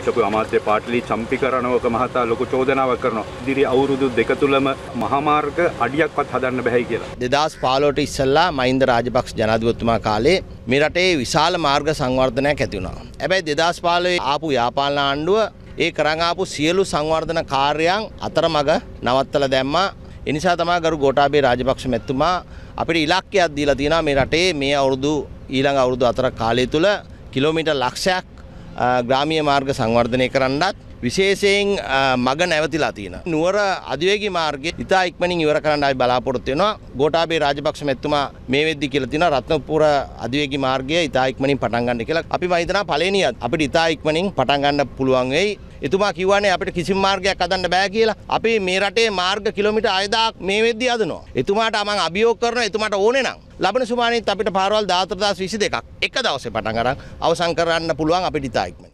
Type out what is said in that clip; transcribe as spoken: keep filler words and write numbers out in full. හිටපු අමාත්‍ය පාටලි චම්පිකරණ ඔක මහතා ලොකු චෝදනාවක් කරනවා ඉදිරි අවුරුදු දෙක තුලම මහමාර්ග අඩියක්වත් හදන්න බැහැ කියලා दो हज़ार पंद्रह ට ඉස්සෙල්ලා මහින්ද රාජපක්ෂ ජනාධිපතිතුමා කාලේ මේ රටේ විශාල මාර්ග සංවර්ධනයක් ඇති වුණා හැබැයි दो हज़ार पंद्रह ආපු යාපාලන ආණ්ඩුව ඒ කරන් ආපු සියලු සංවර්ධන කාර්යයන් අතරමඟ නවත්තලා දැම්මා ඒ නිසා තමයි ගරු ගෝඨාභය රාජපක්ෂ මැතිතුමා අපිට ඉලක්කයක් දීලා තියෙනවා මේ රටේ මේ අවුරුදු ඊළඟ අවුරුදු හතරක් කාලය තුල කිලෝමීටර් ලක්ෂයක් ග්‍රාමීය මාර්ග සංවර්ධනය කරන්නත් විශේෂයෙන් මග නැවතිලා තියෙනවා නුවර අධිවේගී මාර්ගය ඉතා ඉක්මනින් ඉවර කරන්න අපි බලාපොරොත්තු වෙනවා ගෝඨාභය රාජපක්ෂ මැතිතුමා මේ වෙද්දි කියලා තියෙනවා රත්නපුර අධිවේගී මාර්ගය ඉතා ඉක්මනින් පටන් ගන්න කියලා අපි මම හිතනවා පළවෙනියත් අපිට ඉතා ඉක්මනින් පටන් ගන්න පුළුවන් වෙයි එතුමා කිව්වානේ අපිට කිසිම මාර්ගයක් හදන්න බෑ කියලා. අපි මේ රටේ මාර්ග කිලෝමීටර් හය දාහක් මේ වෙද්දී හදනවා. එතුමාට මම අභියෝග කරනවා එතුමාට ඕනේ නම් ලබන සුමානෙත් අපිට පාරවල් දාහතර දාස් විසි දෙකක් එක දවසේ පටන් අරන් අවසන් කරන්න පුළුවන් අපිට ඉතාලියෙන්.